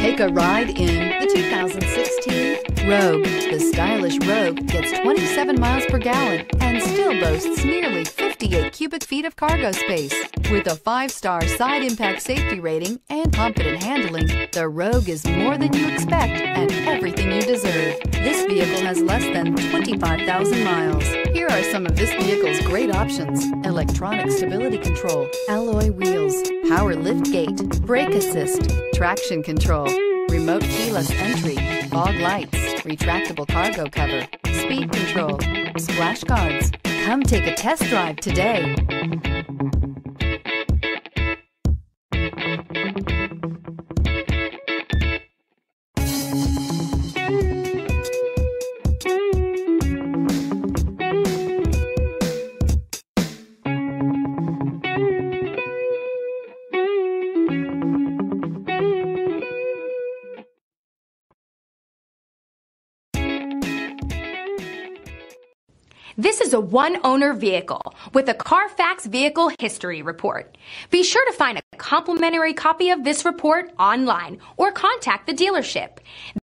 Take a ride in the 2016 Rogue. The stylish Rogue gets 27 miles per gallon and still boasts nearly 58 cubic feet of cargo space. With a 5-star side impact safety rating and confident handling, the Rogue is more than you expect and everything you deserve. This vehicle has less than 25,000 miles. Here are some of this vehicle's great options: electronic stability control, alloy wheels, power lift gate, brake assist, traction control, remote keyless entry, fog lights, retractable cargo cover, speed control, splash guards. Come take a test drive today. This is a one-owner vehicle with a Carfax vehicle history report. Be sure to find a complimentary copy of this report online or contact the dealership.